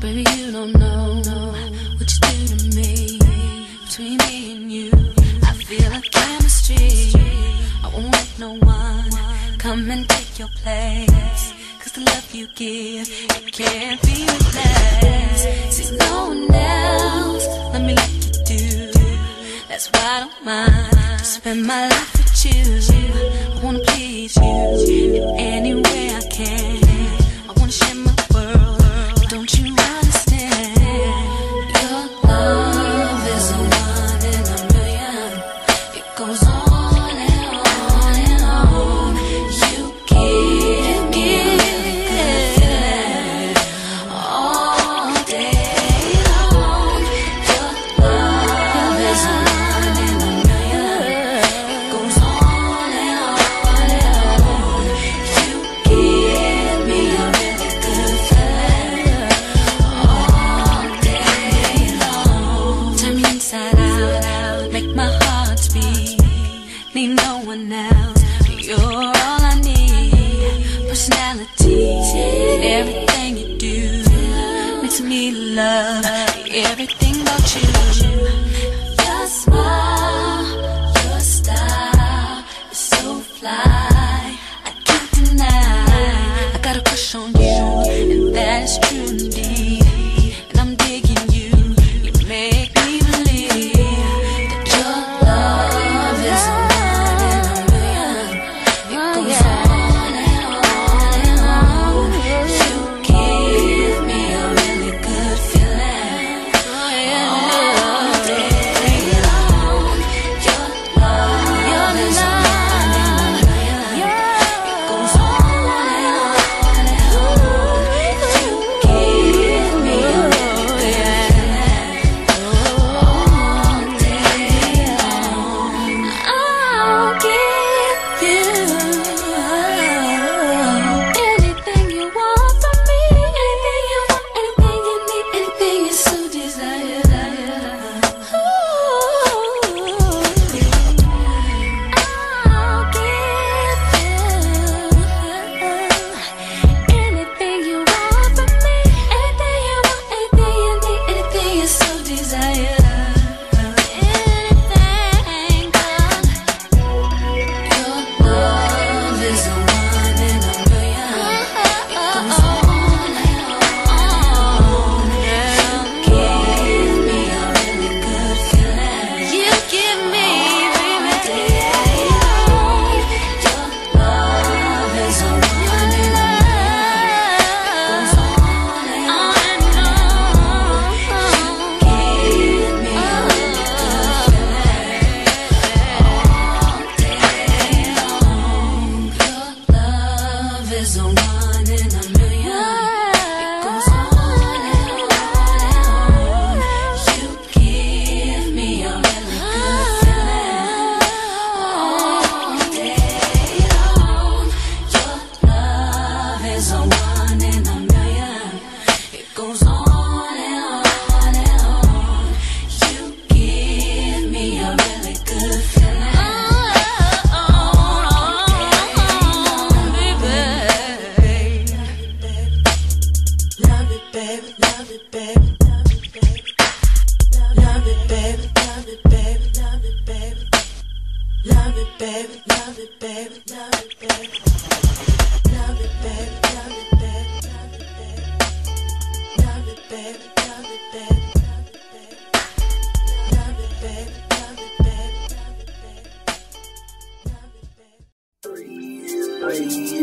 Baby, you don't know what you do to me. Between me and you, I feel like chemistry. I won't let no one come and take your place, 'cause the love you give, it can't be replaced. See, no one else, let me let you do. That's why I don't mind to spend my life with you. I wanna please you in any way I can. I wanna share my world, but don't you understand? Your love is a one in a million. It goes on and on and on. You give me good feeling all day long. Your love is a one in a million. It goes on and on and on. You give me a really good feeling all day long. Turn me inside out, make my heart beat. Need no one else, but you're all I need. Personality, everything you do makes me love everything about you. Your smile, your style is so fly, I can't deny. I got a crush on you, and that is true indeed. And I'm digging you, you make me believe that your love is a one in a million. It goes on and on and on. You give me a really good feeling all day long. Your love is a one in a million. It goes on and on and on. You give me a really good feeling all day long. I'll give you anything you want from me. Anything you want, anything you need, anything you so desire. I'll give you anything you want from me. Anything you want, anything you need, anything you so desire. Anything, girl. Your love is a one in a million. It goes on and on. You give me a really good feeling. You give me all day long. Your love is a one in a million. It goes on and on. You give me a really good feeling all day long. Your love is a one in a million. It goes on and on and on. You give me a really good feeling all day long. Your love is a one in a million. It goes on and on and on. You give me a really good feeling all day long, baby. Love it, baby, love it, baby, love it, baby. Love it, baby, love it, baby, love it, baby. Love it, baby, love it, baby, love it, baby. Love it, baby, love it, baby, love it, baby. Love it, baby, love it, baby, love it, baby. Love it, baby, love it, baby, love it, baby. Love it, baby. I feel like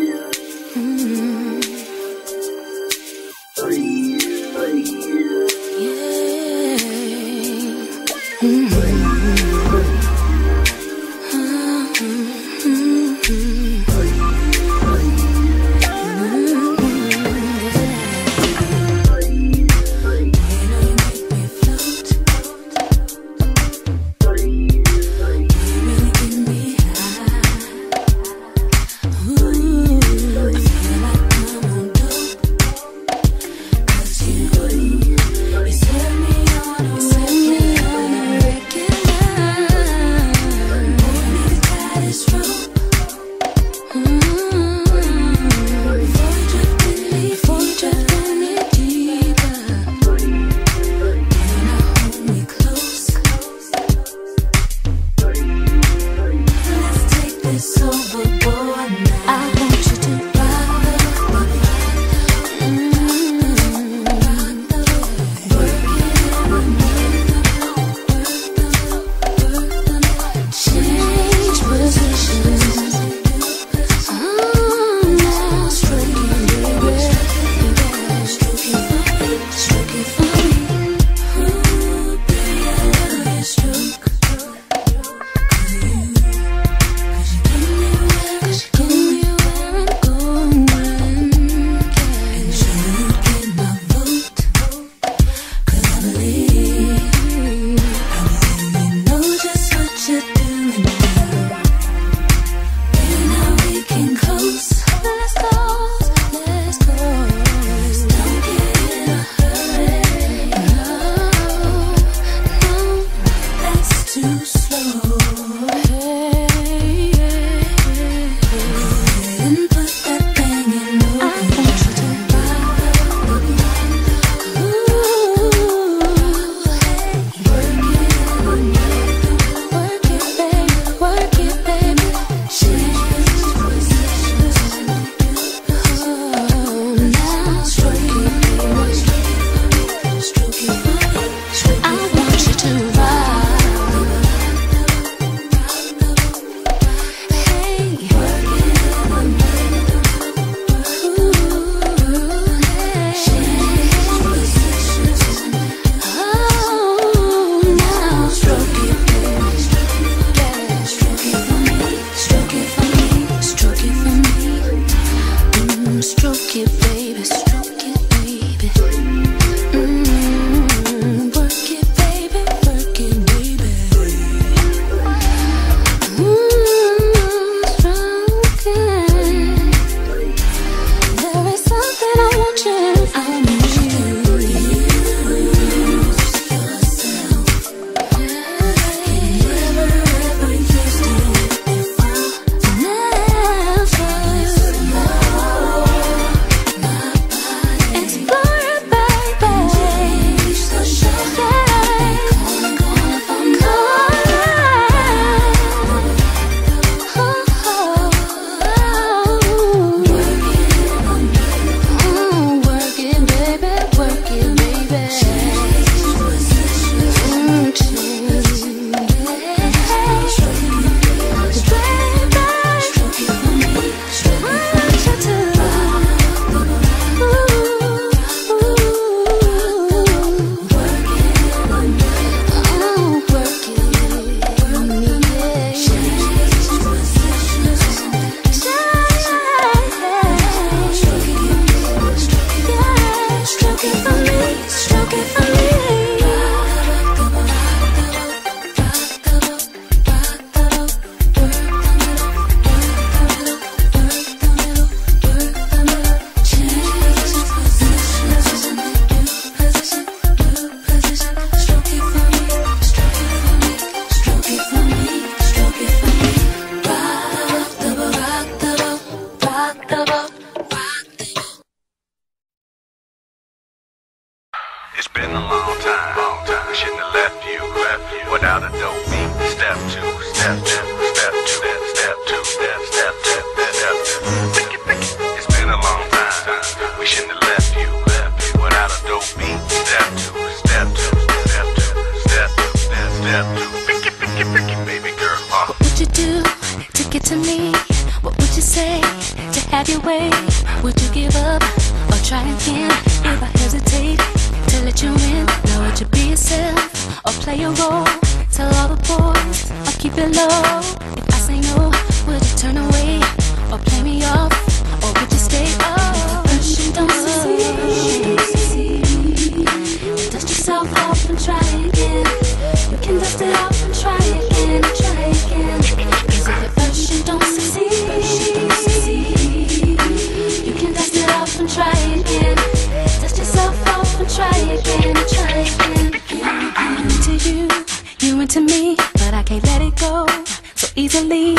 It's been a long time, shouldn't have left you without a dope beat. Step two. We shouldn't have left you without a dope beat. Step two, baby girl. What would you do to get to me? What would you say to have your way? Would you give up or try again? If I hesitate to let you in, now would you be yourself or play a role? Tell all the boys I'll keep it low. If I say no, would you turn away or play me off? Or would you stay up? To me, but I can't let it go so easily.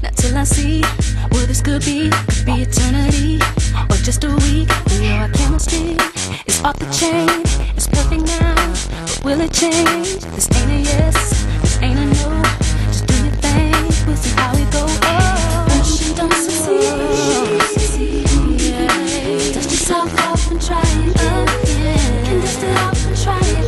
Not till I see what this could be eternity or just a week. We know our chemistry is off the chain. It's perfect now, but will it change? This ain't a yes, this ain't a no. Just do your thing, we'll see how it goes. Passion don't succeed. Yeah. Dust yourself off and try again. You can dust it off and try again.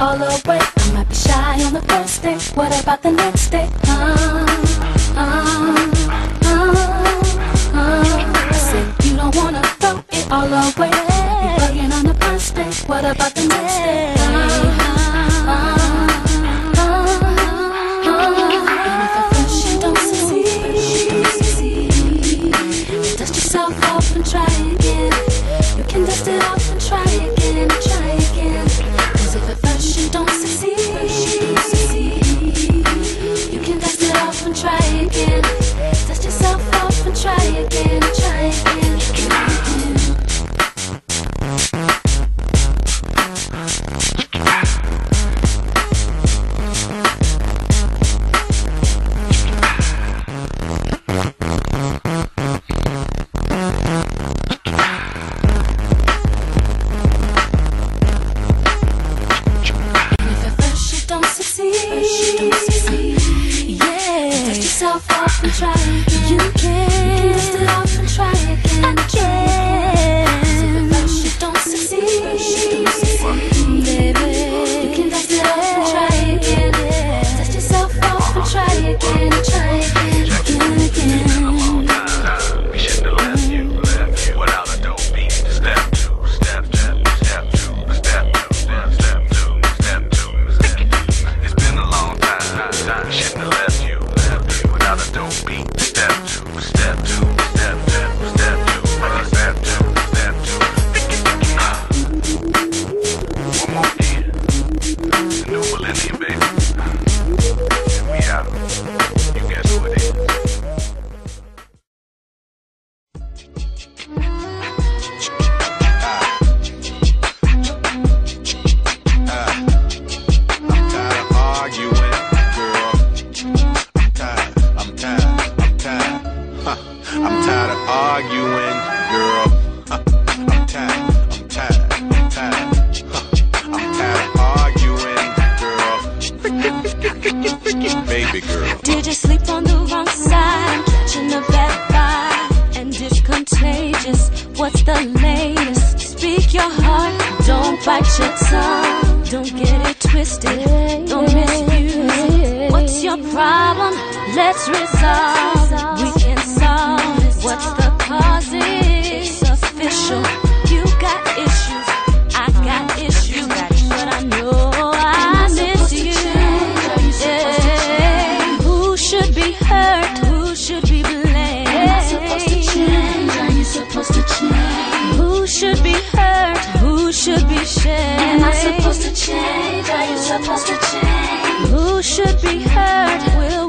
All away. I might be shy on the first day. What about the next day? I said you don't wanna throw it all away. You're bugging on the first day. What about the next day? And if the friendship don't succeed, dust yourself off and try again. You can dust it off and try again. Cause if you don't succeed, you can dust it off and try again. Dust yourself off and try again.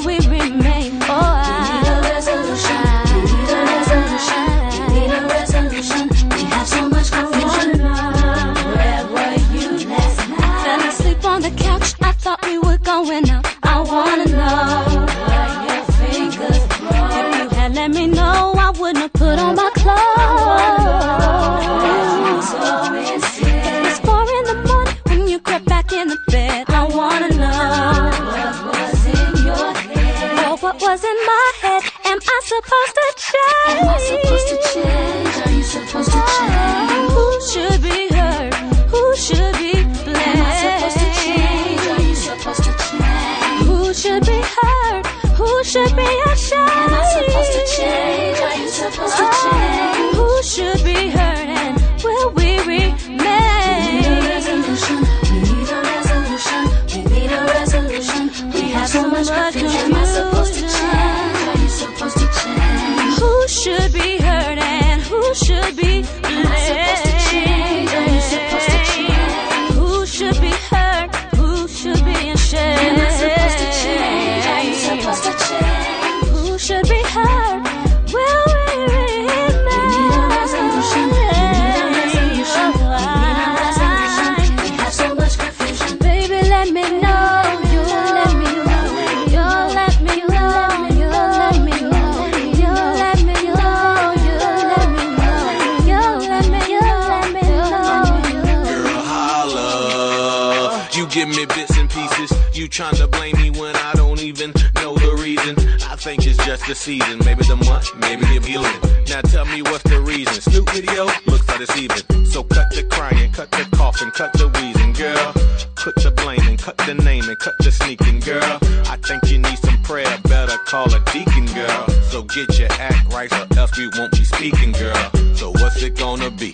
We need a resolution. could be heard, and will we remain? We need a resolution, we need a resolution. We have so much confusion. Am I supposed to change? Are you supposed to change? Who should be heard and who should be blamed? Am I supposed to change? Are you supposed to change? Who should be heard? Who should be ashamed? Am I supposed to change? Are you supposed to change? Who should be heard? Will we? Give me bits and pieces. You tryna blame me when I don't even know the reason. I think it's just the season, maybe the month, maybe the feeling. Now tell me what's the reason. Snoop video looks like it's even. So cut the crying, cut the coughing, cut the wheezing, girl. Quit the blaming, cut the naming, cut the sneaking, girl. I think you need some prayer, better call a deacon, girl. So get your act right or else we won't be speaking, girl. So what's it gonna be?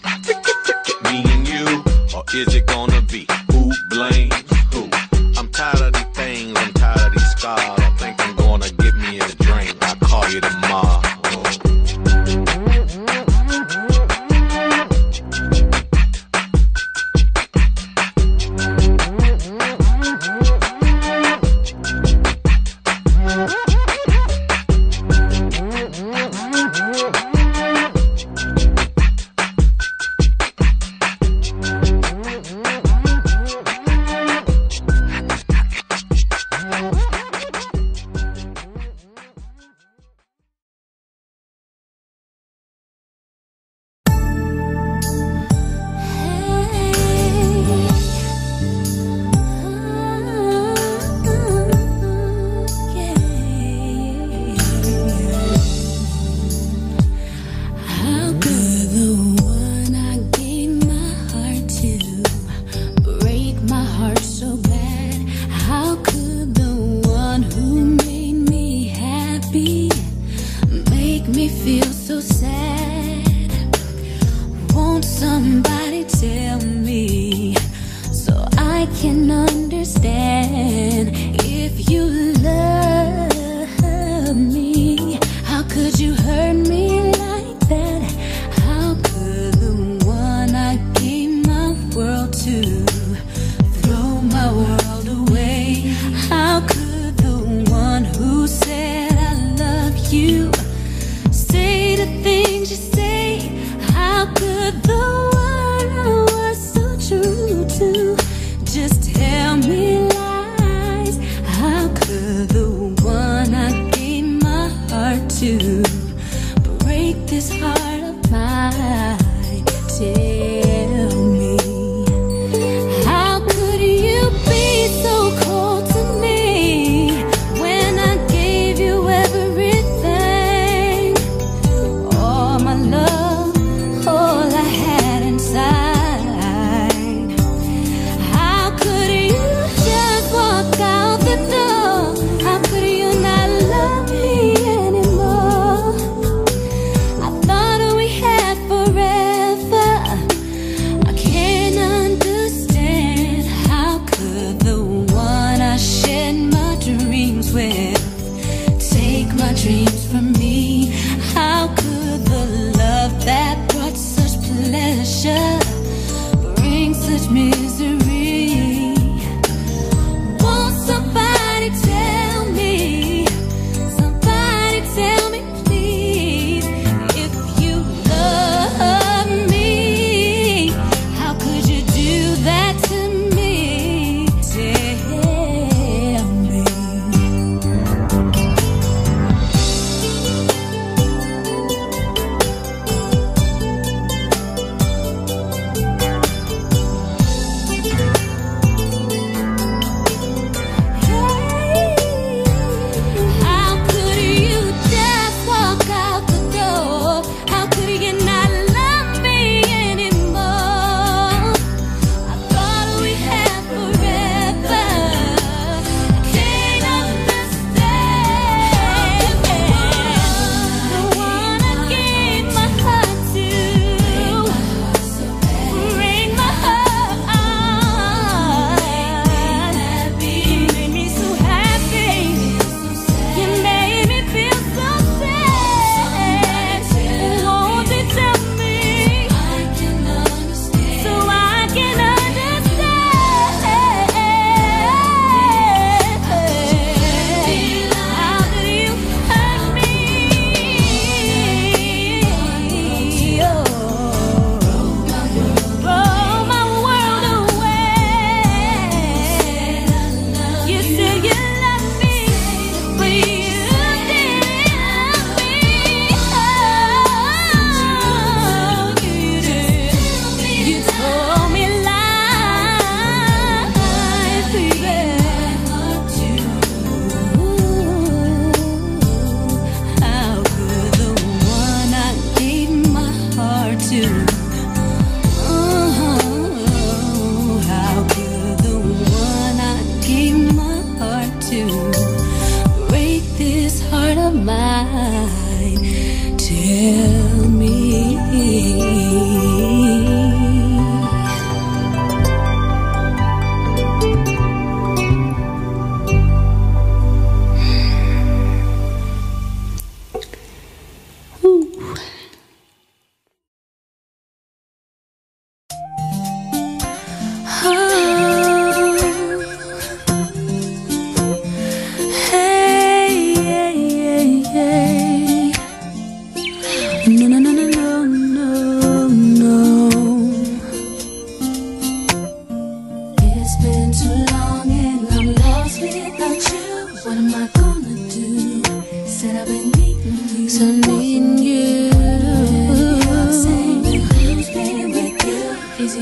Me and you, or is it gonna be? Who blames who? I'm tired of these things, I'm tired of these scars. I think I'm gonna get me a drink, I'll call you tomorrow.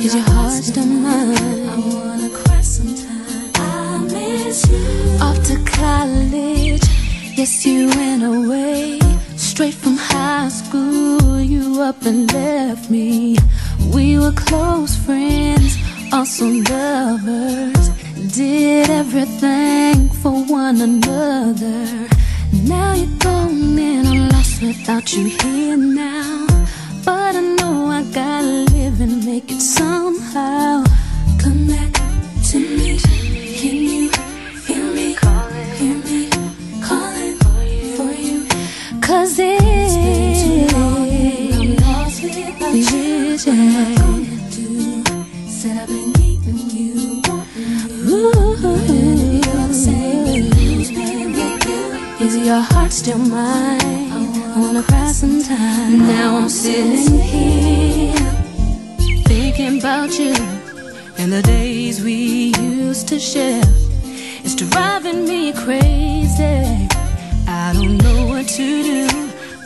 Is your heart still mine? I wanna cry sometime. I miss you. Off to college, yes, you went away. Straight from high school, you up and left me. We were close friends, also lovers. Did everything for one another. Now you're gone and I'm lost without you here now. But I know I gotta live and make it somehow. Come back to me. Can you hear me? Hear me calling for you. Cause it's been too long and I'm lost without you. What am I gonna do? Said I've been needing you. Is your heart still mine? I wanna cry sometime. Now I'm sitting here thinking about you and the days we used to share. It's driving me crazy. I don't know what to do.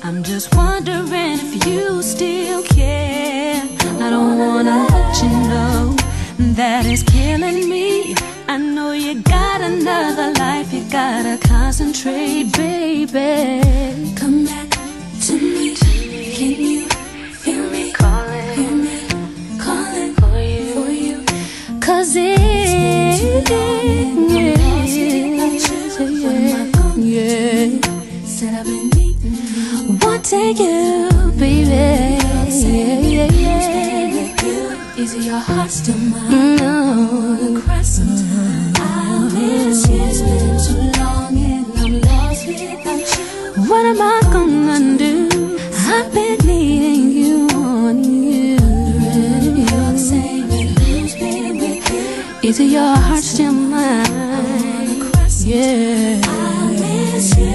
I'm just wondering if you still care. I don't wanna let you know that it's killing me. I know you got another life, you gotta concentrate, baby. Come back to me. Can you hear me? Hear me calling for you. Cause it's been too long and I'm lost without you. What am I gonna do? Said I've been needing you. What do you, baby? Is your heart still mine? No. I wanna cry sometime. I miss you. It's been too long and I'm lost without you. What am I gonna do? I've been needing you, wanting you. Is your heart still mine? I wanna cry sometime. Yeah. I miss you.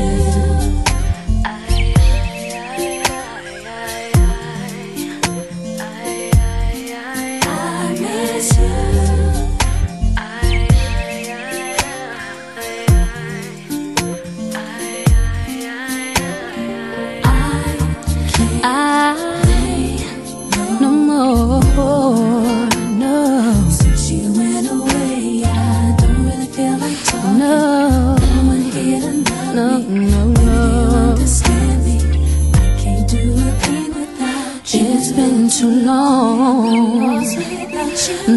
Too long.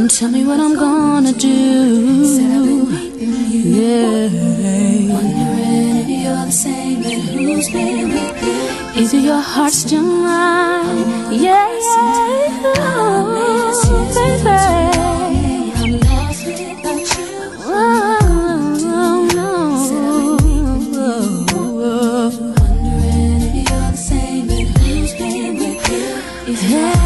Tell me what I'm gonna do. Yeah. Wondering if you're the same and who's been with you. Is your heart still mine? Yeah. Oh, baby. I'm lost without you. Oh, no. Wondering if you're the same and who's been with you. Is your heart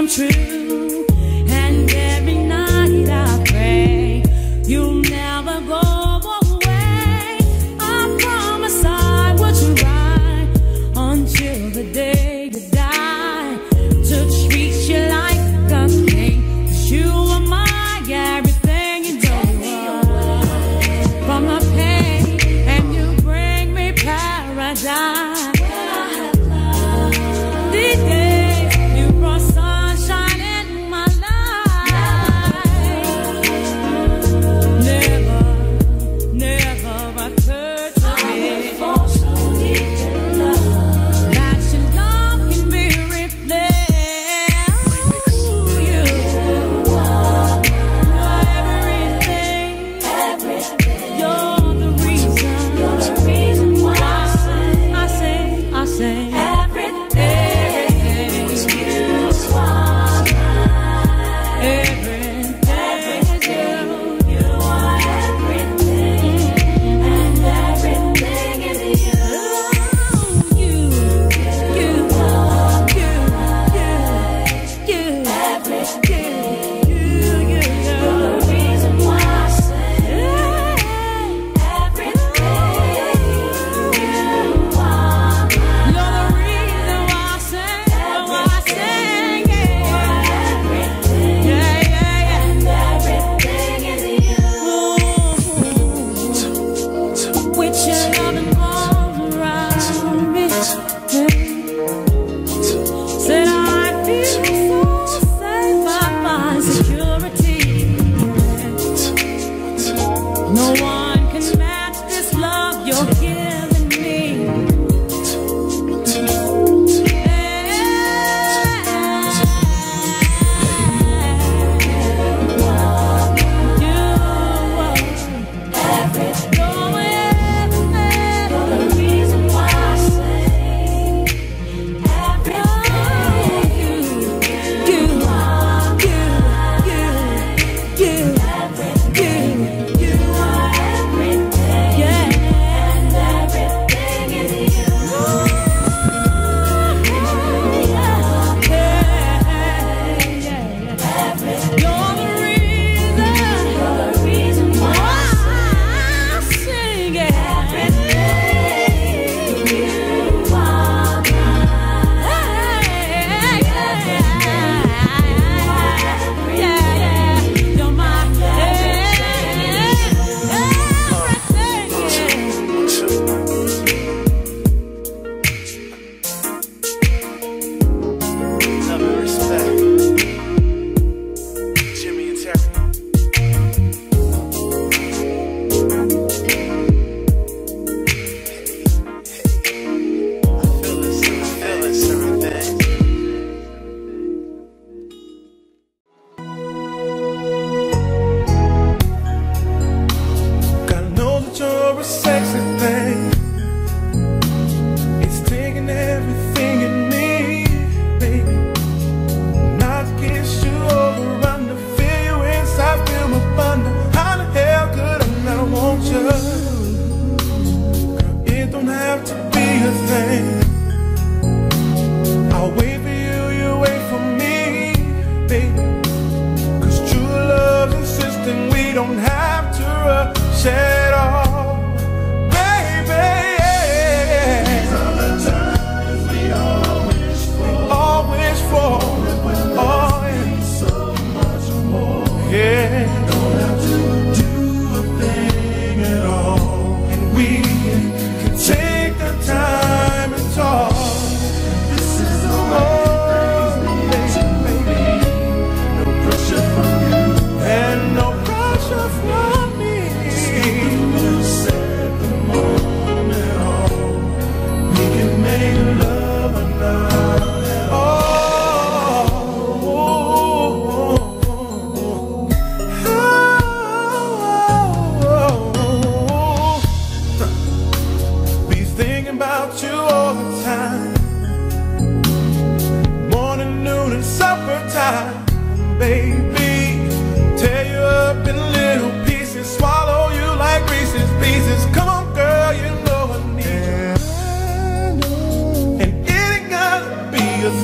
come true. And every night I pray you'll never go away. I promise I will try until the day you die to treat you like a king. 'Cause you are my everything, you don't know. From the pain and you bring me paradise.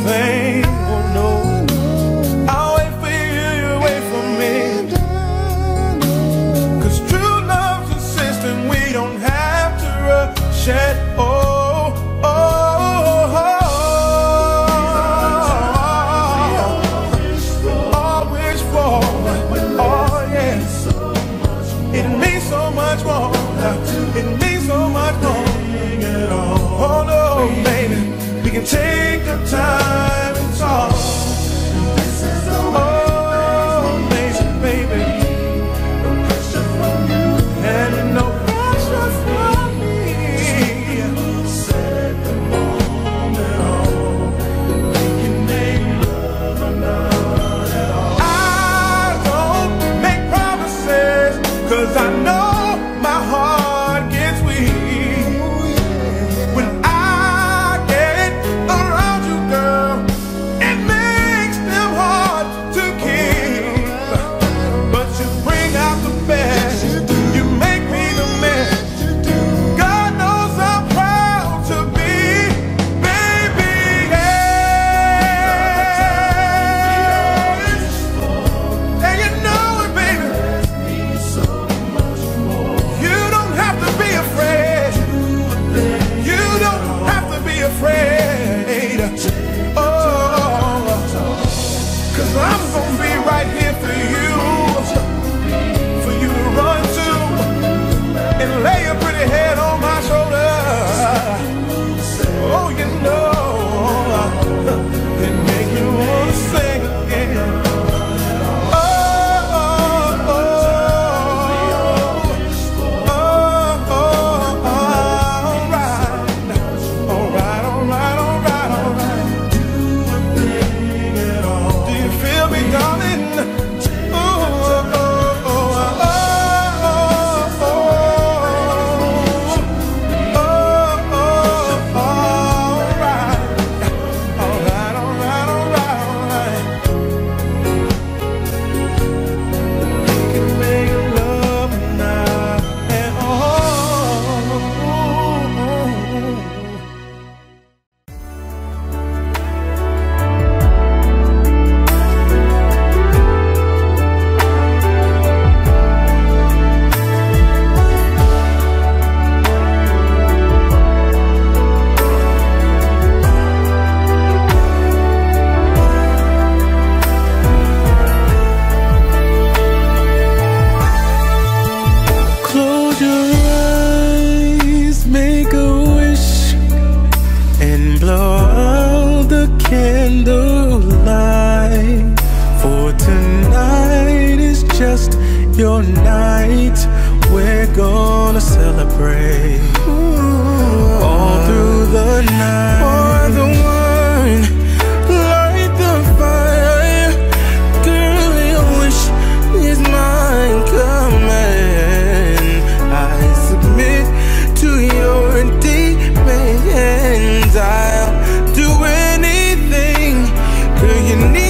Thing, oh no, Take the time and talk. This is the way. Oh, amazing, baby. No pressure from you, and no pressure from me. Set the moment on. We can make love or not at all. I don't make promises, 'cause I know my heart gets weak. When your night, we're gonna celebrate. Ooh. All through the night, pour the wine, light the fire. Girl, your wish is mine command. I submit to your demands. I'll do anything, girl, you need.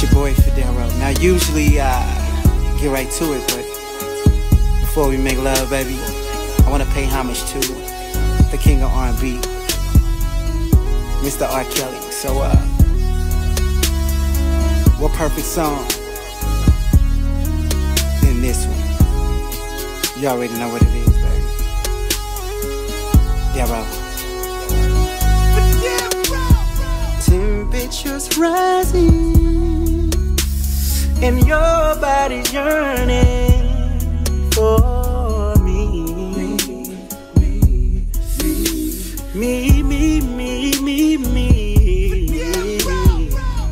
It's your boy Fidero. Now usually I get right to it, but before we make love, baby, I want to pay homage to the king of R&B, Mr. R. Kelly. So what perfect song than this one? You already know what it is, baby. Dero. Temperatures rising and your body yearning for me. Me.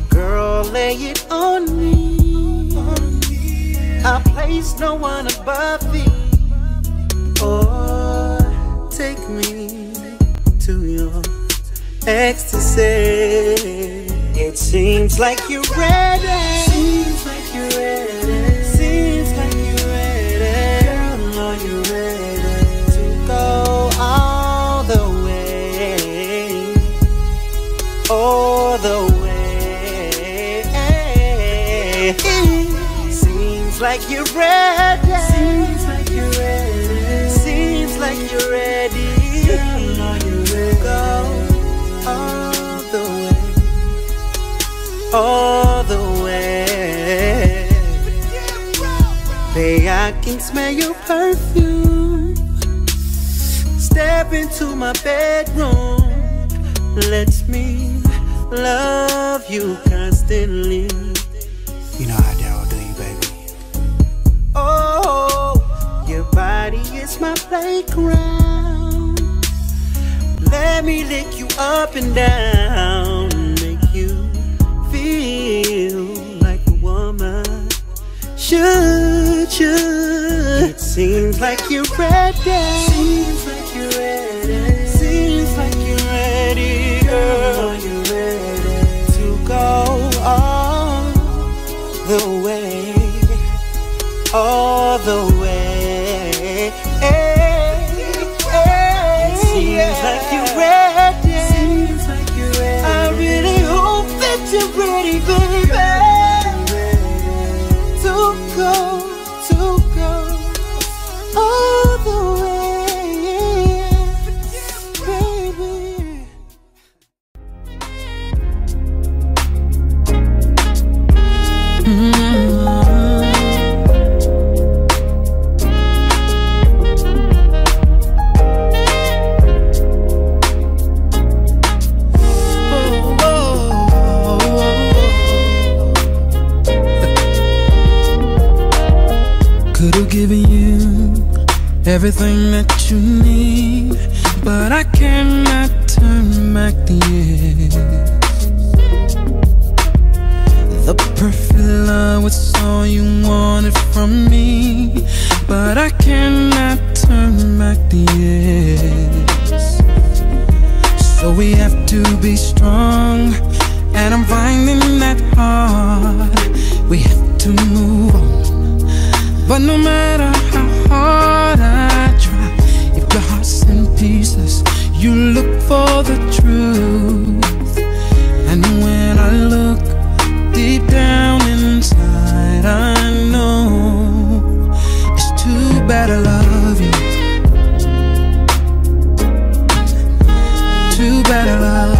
Girl, lay it on me. I place no one above thee. Oh, take me to your ecstasy. It seems like you're ready. Seems like you're ready. Seems like you're ready. Girl, are you ready to go all the way? All the way. Seems like you're ready. Seems like you're ready. Seems like you're ready. Girl, are you ready? Go all the way, all the way. Babe, I can smell your perfume. Step into my bedroom. Let me love you constantly. You know how Daryl do you, baby. Oh, your body is my playground. Let me lick you up and down, make you feel like a woman should. It seems like you're ready. Seems like you're ready. Seems like you're ready, girl. Are you ready to go all the way? All the way. Seems like you're ready. Seems like you're ready. I really hope that you're ready, baby. Ready. To go all the way, baby. Could've given you everything that you need, but I cannot turn back the years. The perfect love was all you wanted from me, but I cannot turn back the years. So we have to be strong, and I'm finding that hard. We have to move on, but no matter how hard I try, if your heart's in pieces, you look for the truth. And when I look deep down inside, I know it's too bad I love you. Too bad I love you.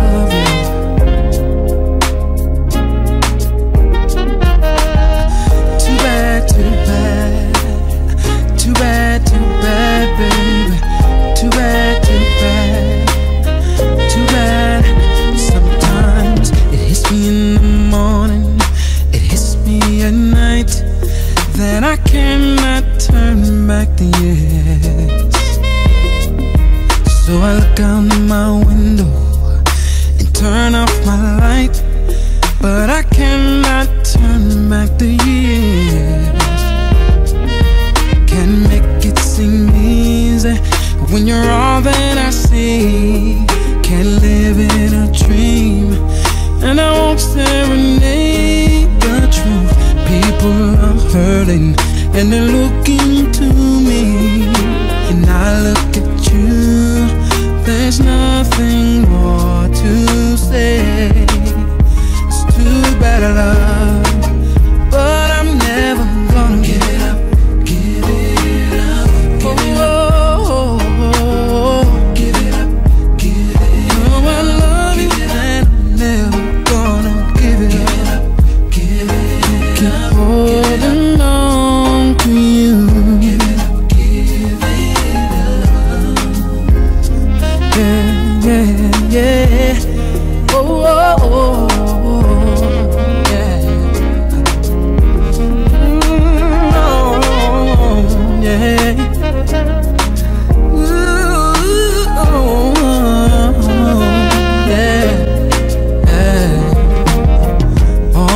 Back the years. So I look out my window and turn off my light, but I cannot turn back the years. Can't make it seem easy when you're all that I see. Can't live in a dream, and I won't serenade the truth. People are hurting, and they're looking to me, and I look at you. There's nothing more to say. It's too bad I love.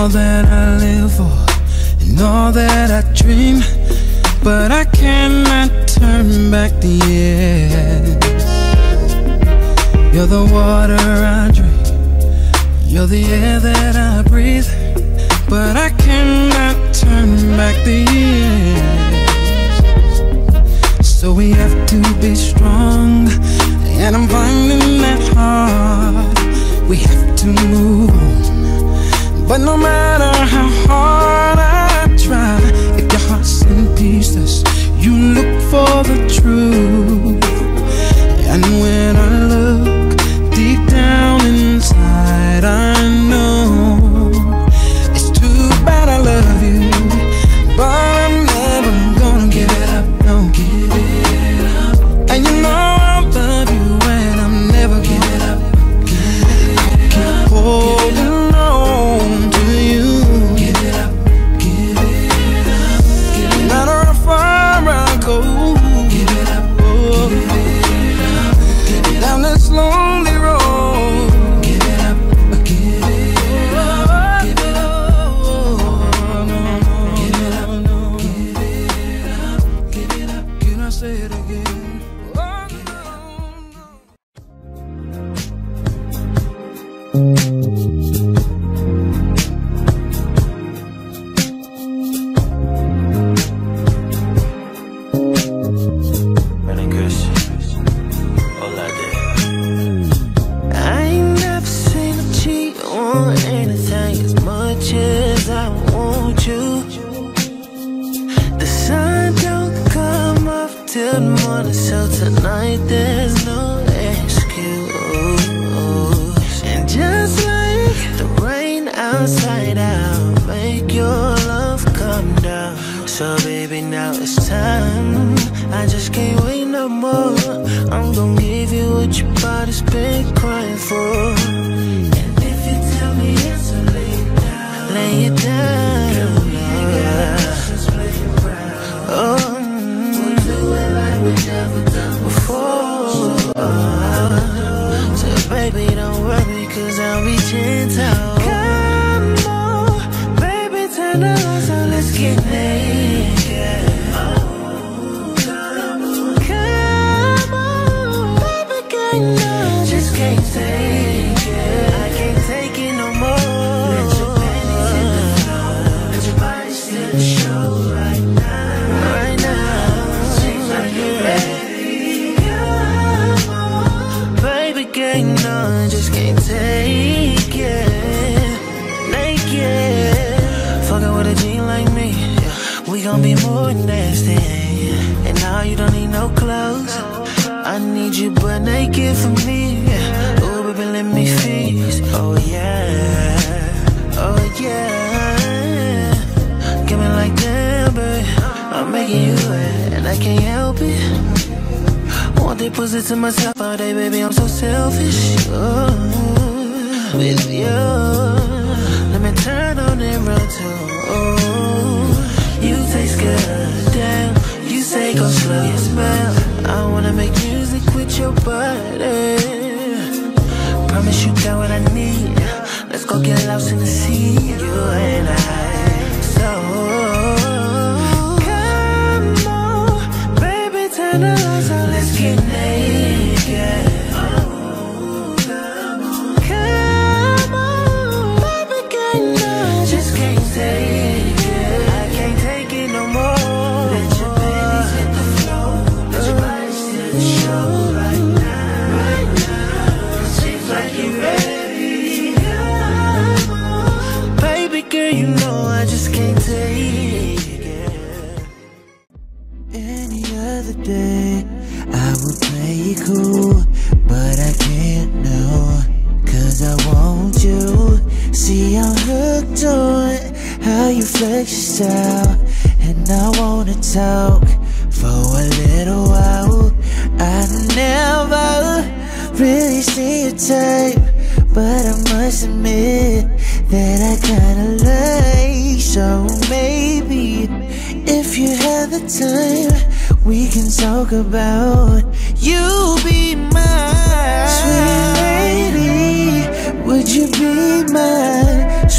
all that I live for and all that I dream, but I cannot turn back the years. You're the water I drink, you're the air that I breathe, but I cannot turn back the years. So we have to be strong, and I'm finding that hard. We have to move on, but no matter how hard I try, if your heart's in pieces, you look for the truth. And when I look deep down inside, I know it's too bad I love you, but I'm never gonna give it up, no, give it up. And you know holding on to you. Give it up, give it up, give it up. Not a far I go. Give it up, give it up, give it up. Down this lonely road. Give it up, give it up, give it up. Give it up, give it up, give it up. Can I say it again?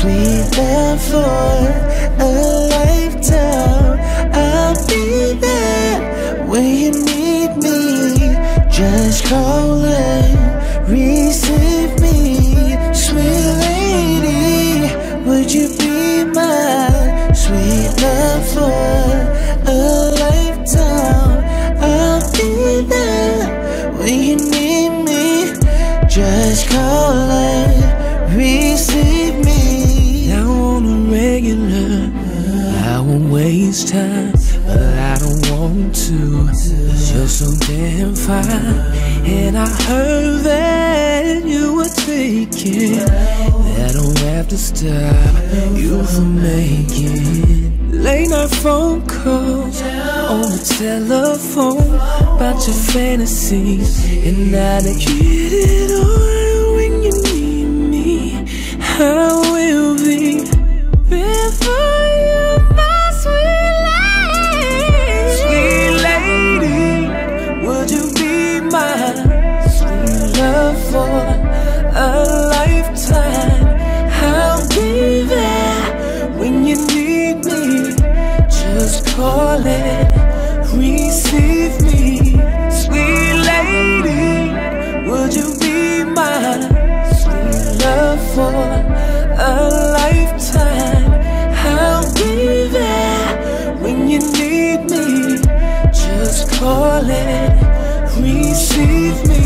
sweet love for a lifetime. I'll be there when you need me. Just call and receive me. Sweet lady, would you be my sweet love for a lifetime? I'll be there when you need me. Just call and receive me. Now on a regular, I won't waste time, but I don't want to. You're so damn fine, and I heard that you were taking that. Don't have to stop you from making late night phone calls on the telephone about your fantasies, and I done get it all. When you need me, I will be there for you, my sweet lady. Sweet lady, would you be my sweet love for a lifetime? I'll be there when you need me. Just call it, receive me. Sweet lady, would you be my sweet love for a lifetime? I'll be there when you need me. Just call it, receive me.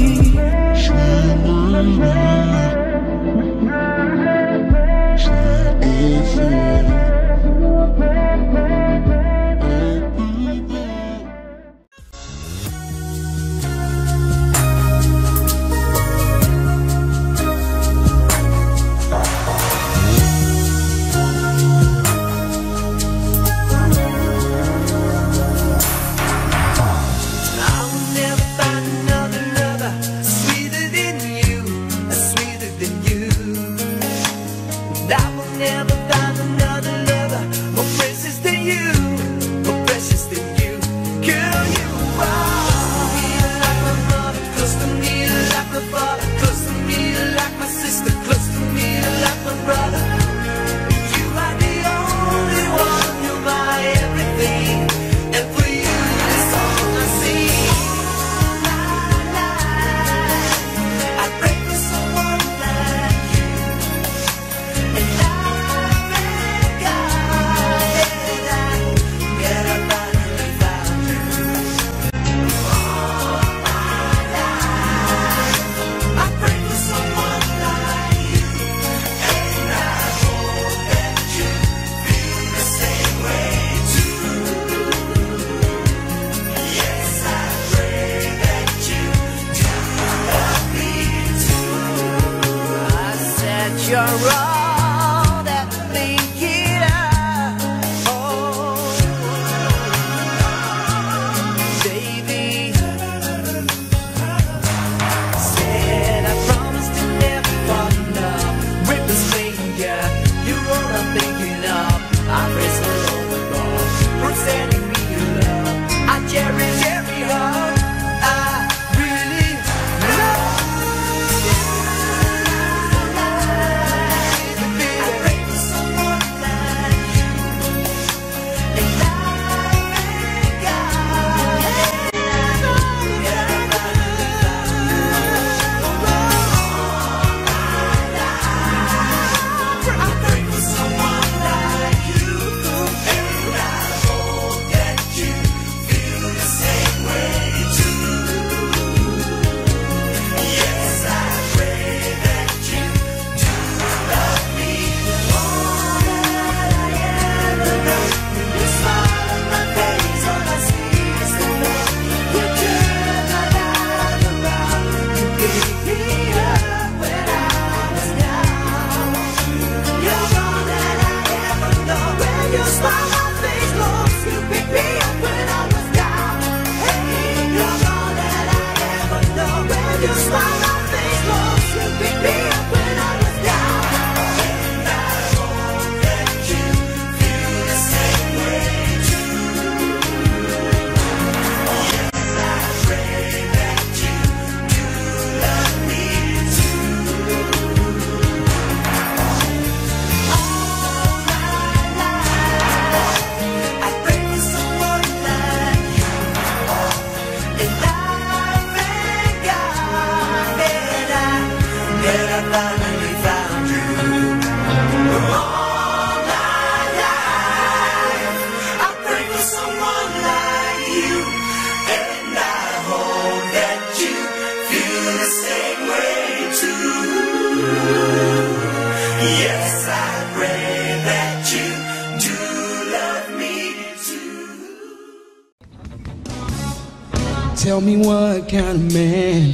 tell me what kind of man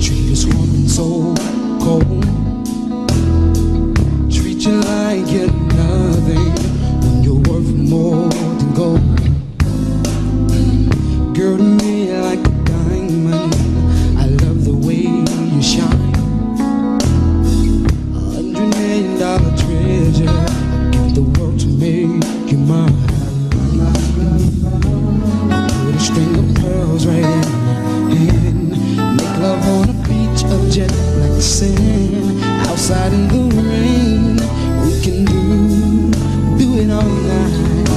treat this woman so cold, treat you like you're nothing when you're worth more than gold. Girl, to me like a diamond, I love the way you shine. $100 million treasure, I give the world to make you mine. String of pearls right in, make love on a beach of jet black sand. Outside in the rain, we can do it all night.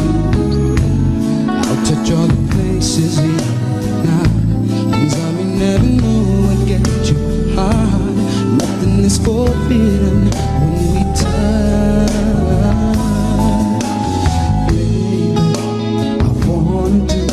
I'll touch all the places here now, things I may never know will get you hard. Nothing is forbidden when we touch. Baby, I want to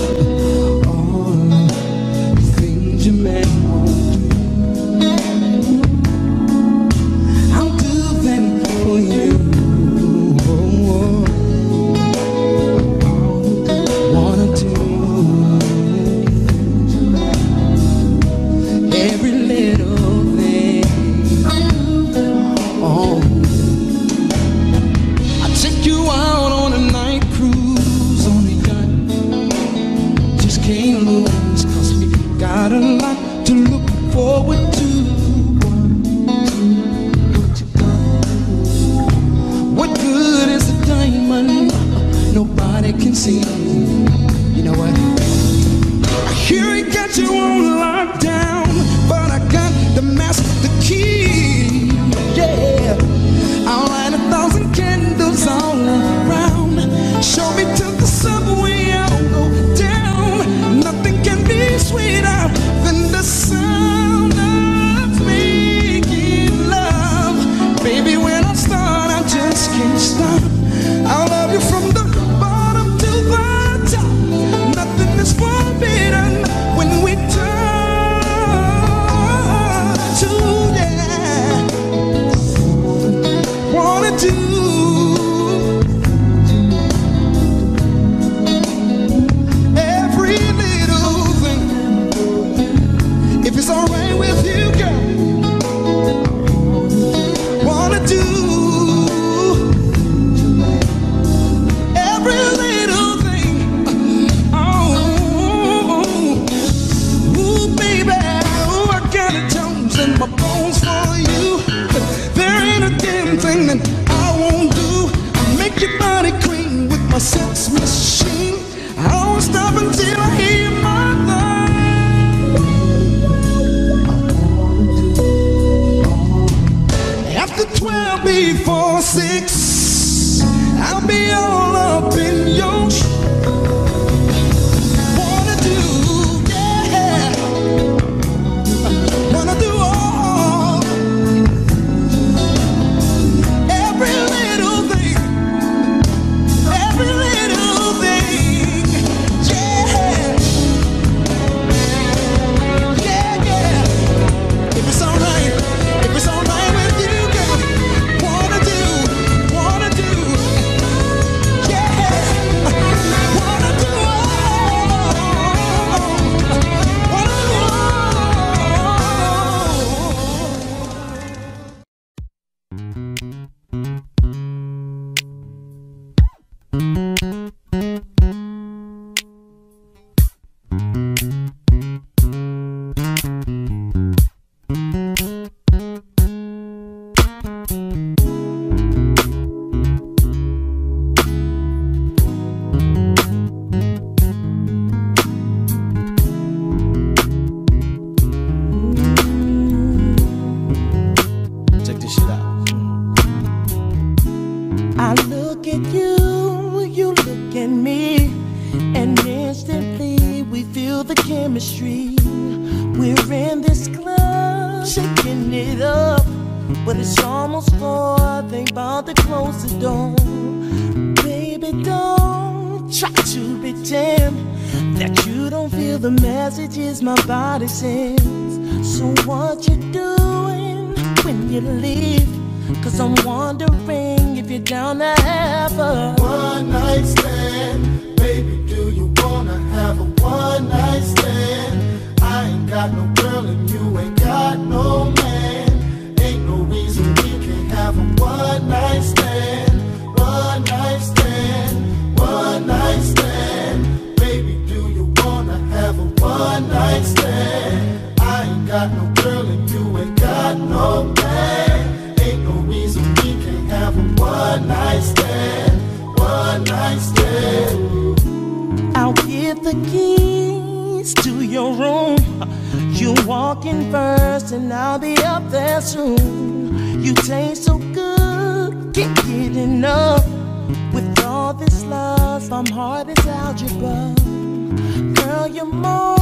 the keys to your room. You walk in first and I'll be up there soon. You taste so good, can't get enough. With all this love, my heart is algebra. Girl, you moan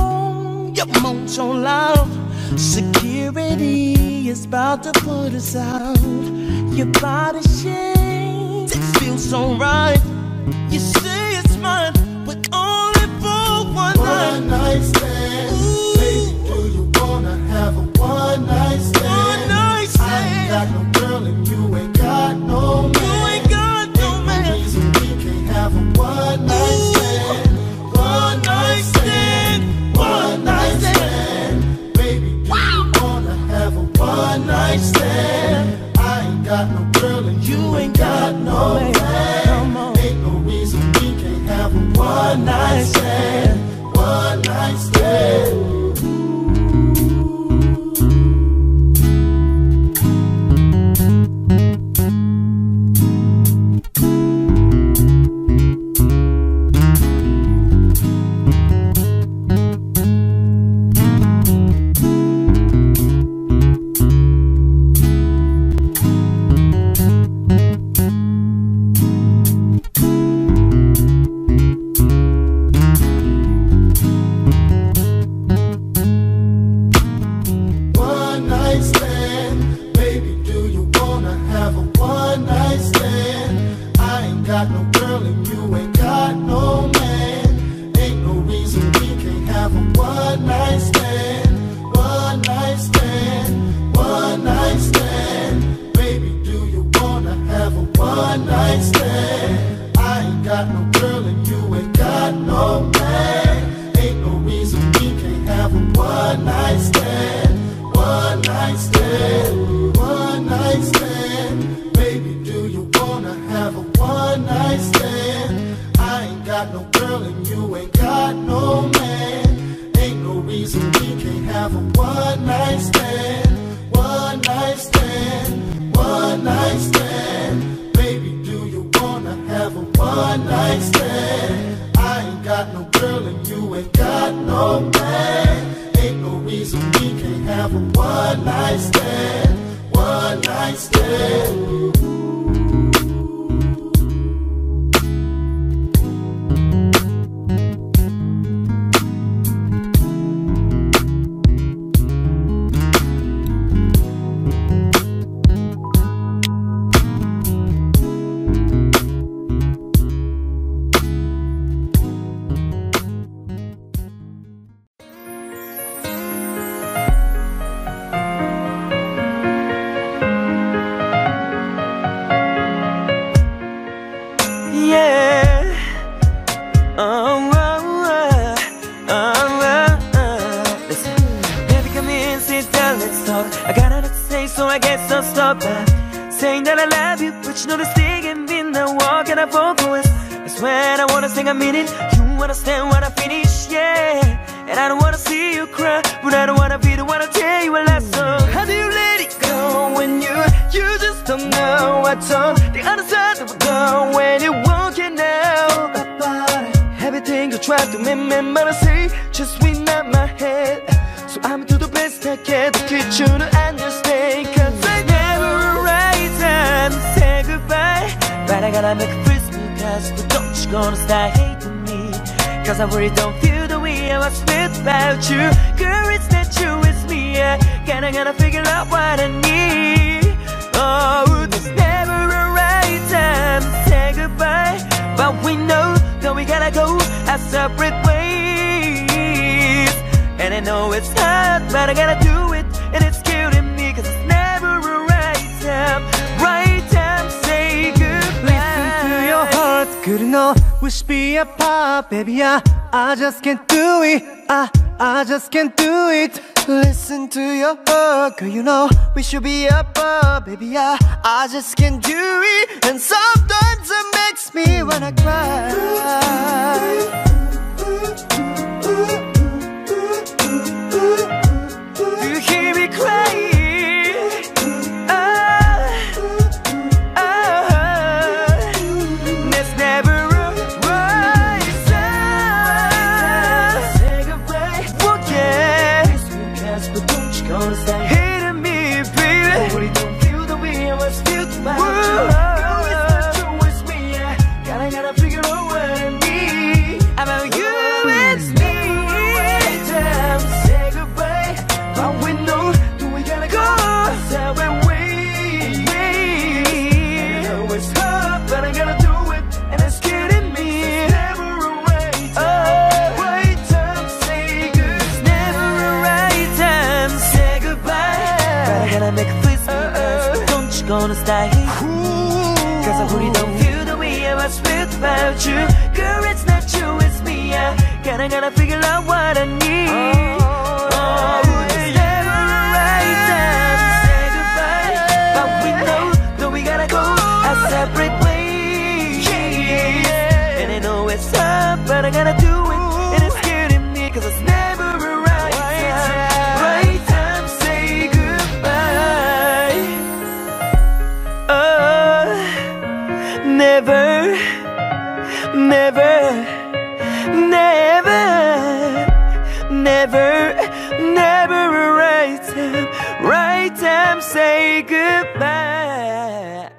so loud. Security is about to put us out. Your body shakes, it feels so right. You say it's mine, but only for one night. One night stand, ooh. Baby, do you wanna have a one night stand? One night stand. I ain't got no girl and you ain't got no man. You ain't got no man. Ain't no reason we can't have a one night stand. One night stand. One night stand. Baby, do you wanna have a one night stand? I ain't got no girl and you ain't got no man. One night stand, one night stand. Should be up, baby, I just can't do it. And sometimes it makes me wanna cry. Do you hear me crying? Oh, oh, that's never a right time. gonna stay. Cause I really don't feel the way I was without you. Girl, it's not you, it's me. I gotta figure out what I need. It's never the right time to say goodbye, but we know that we gotta go our separate ways. And I know it's hard, but I gotta do it. And it's killing me, cause it's never the right time. Right time to say goodbye. Oh, never, never, never, never, never a right time, say goodbye.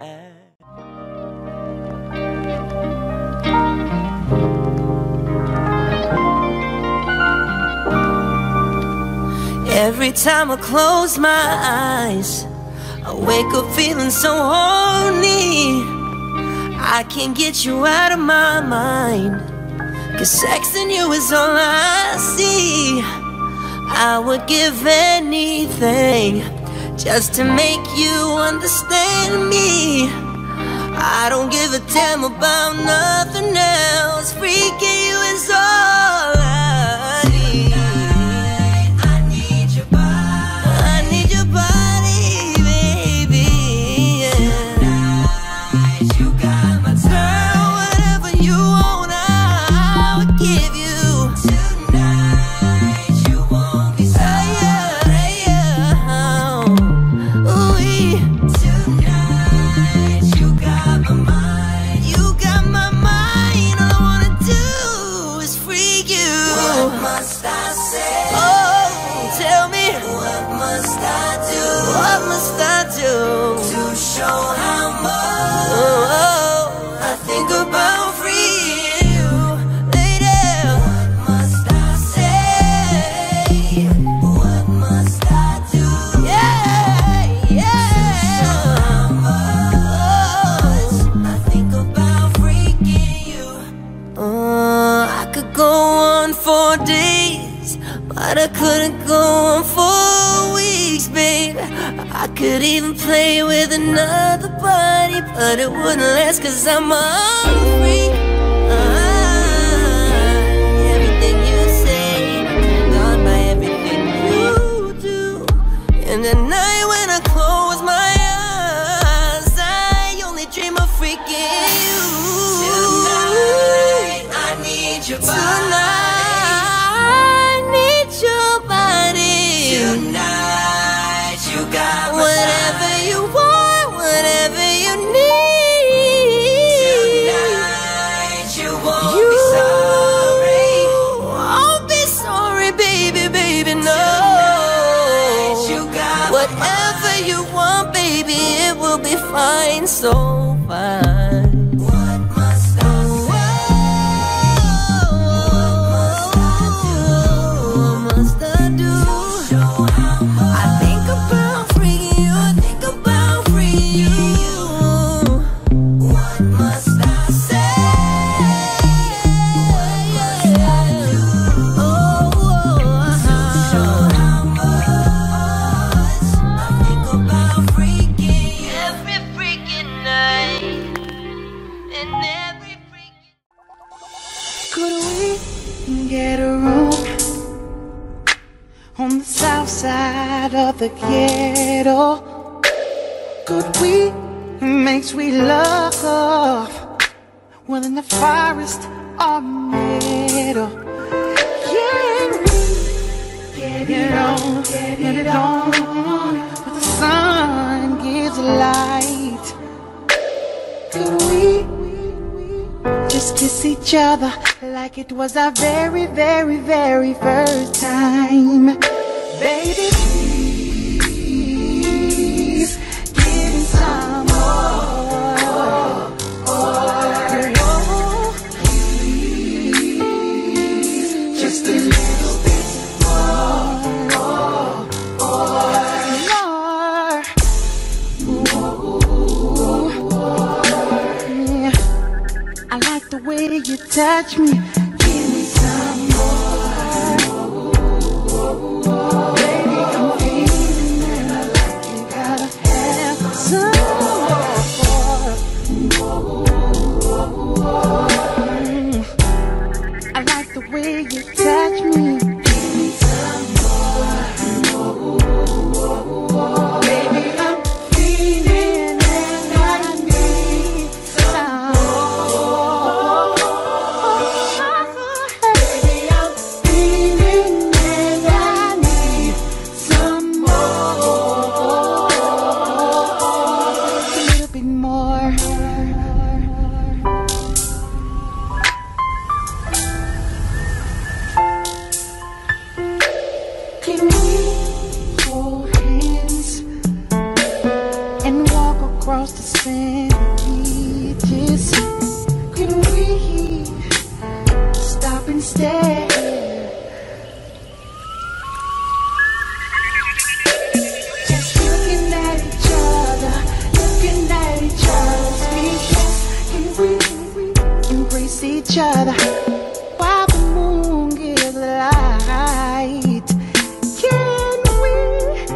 Every time I close my eyes, I wake up feeling so horny. I can't get you out of my mind, cause sex in you is all I see. I would give anything just to make you understand me. I don't give a damn about nothing else. Freaking you is all I need. I need your body. I need your body, baby. Tonight you got my time. I couldn't go on for weeks, babe. I could even play with another body, but it wouldn't last cause I'm a freak. Everything you say, I'm gone by everything you do. And at night when I close my eyes, I only dream of freaking you. Tonight, I need your body. Tonight, fine, so fine. Of the ghetto, could we make sweet love within the forest or meadow? Can we get it on, but the sun gives light? Could we just kiss each other like it was our very, very, very first time? Baby, please give me some more. Girl, please, just a little bit more. I like the way you touch me. Give me some more. Baby, I'm feeling that I like you, gotta have some. touch me. Across the sand beaches, can we stop and stare? Just looking at each other, looking at each other's features. Can we embrace each other while the moon gives light? Can we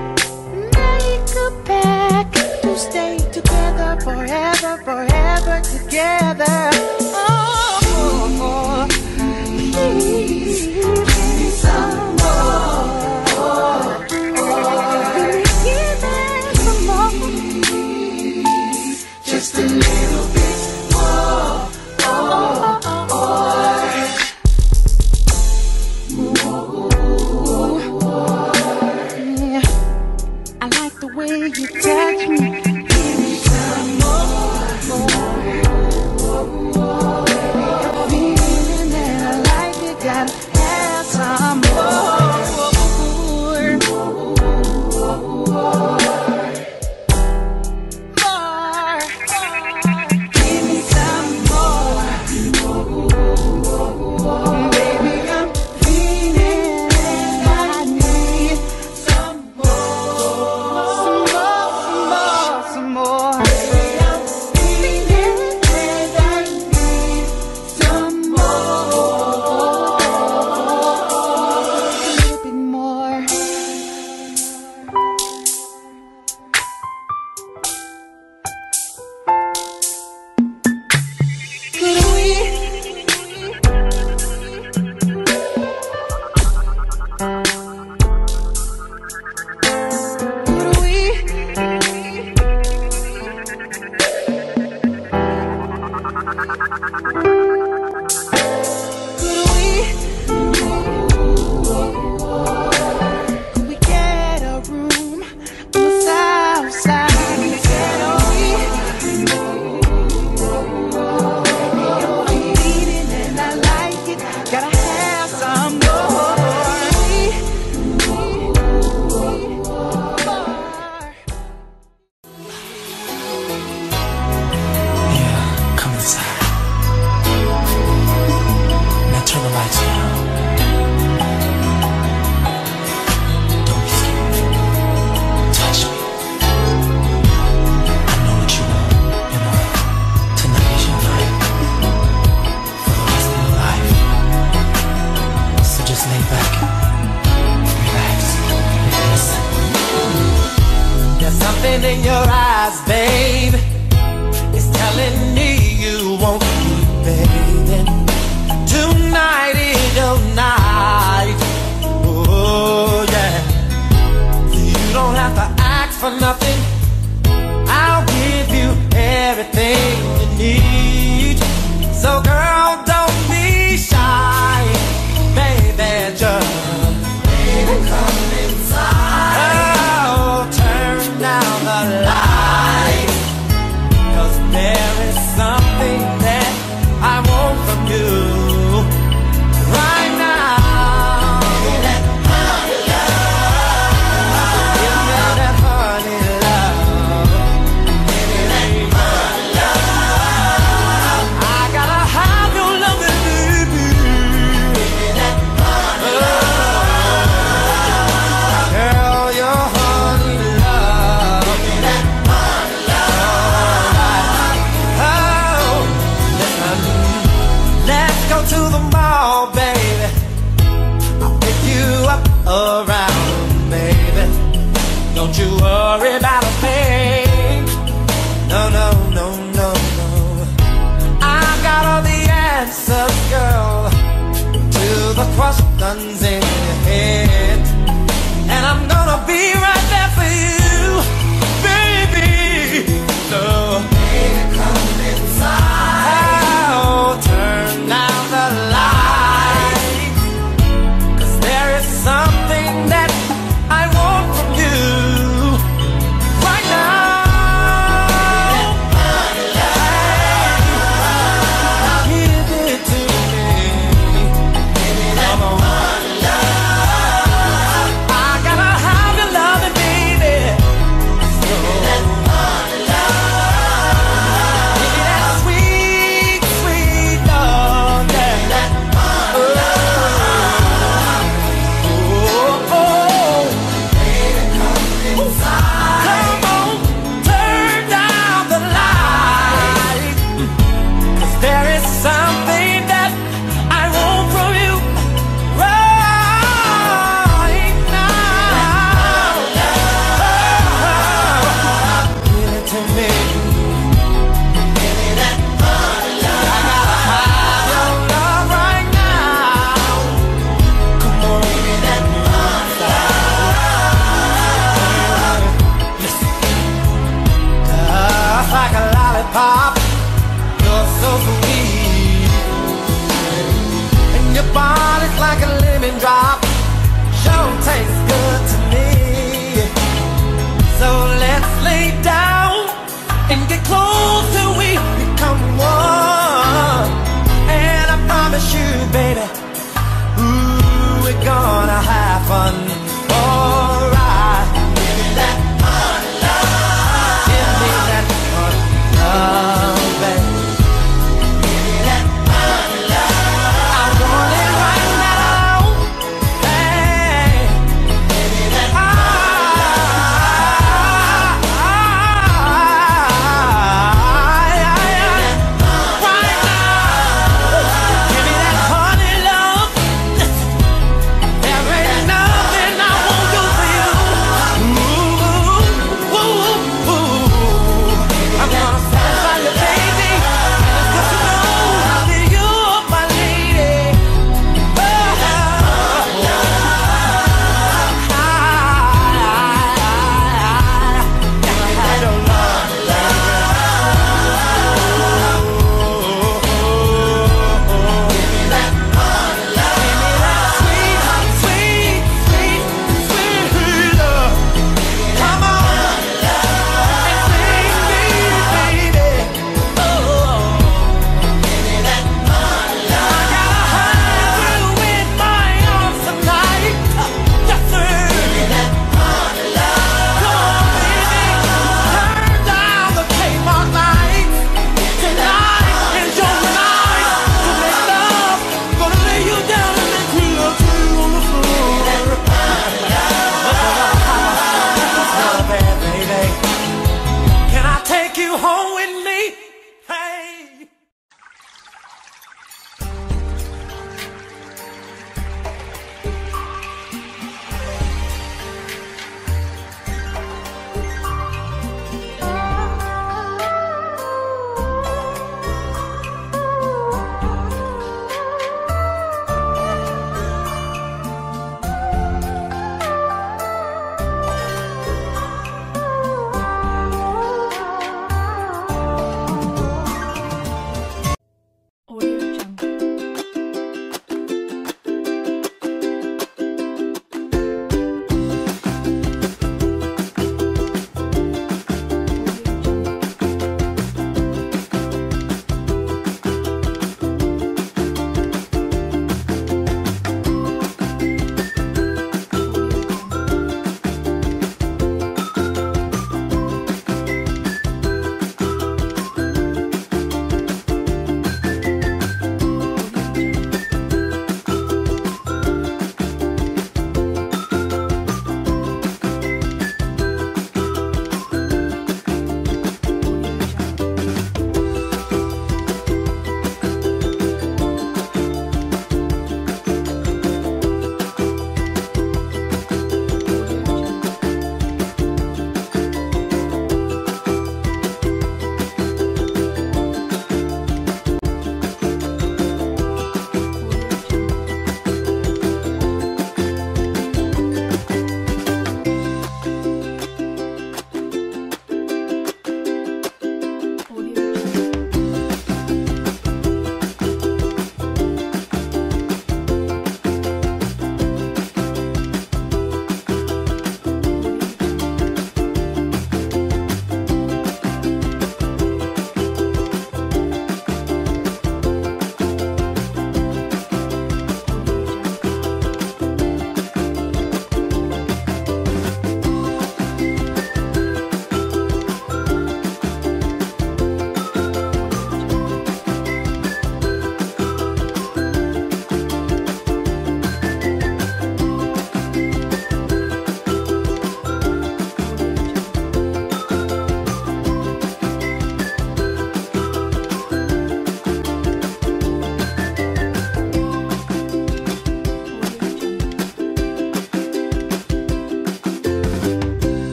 make a pact to stay together forever, forever together? Oh, please give me some more. Can you give me some more? Please, just a little bit more. Yeah. I like the way you touch me. In your eyes, babe, it's telling me you won't keep bathing. Tonight is your night. Oh yeah. You don't have to ask for nothing. I'll give you everything you need. So girl, don't be shy. Baby, just baby, come inside. Don't you worry about a thing. No, no.